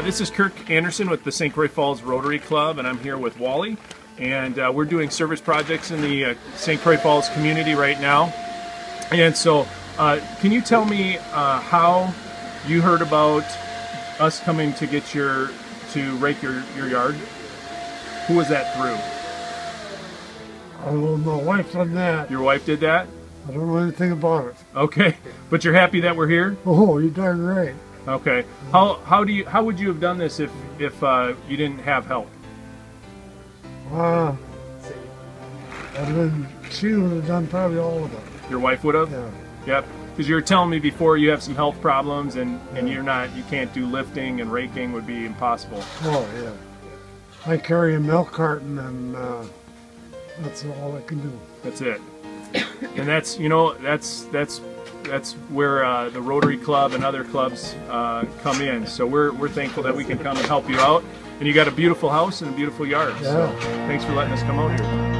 This is Kirk Anderson with the St. Croix Falls Rotary Club, and I'm here with Wally, and we're doing service projects in the St. Croix Falls community right now. And so can you tell me how you heard about us coming to get to rake your yard? Who was that through? Oh, my wife did that. Your wife did that? I don't know anything about it. Okay, but you're happy that we're here? Oh, you're darn right. Okay. How would you have done this if you didn't have help? She would have done probably all of it. Your wife would have? Yeah. Yep. Because you were telling me before you have some health problems and you can't do lifting, and raking would be impossible. Oh yeah. I carry a milk carton, and that's all I can do. That's it. And that's, you know, that's where the Rotary Club and other clubs come in. So we're thankful that we can come and help you out. And you got a beautiful house and a beautiful yard. Yeah. So thanks for letting us come out here.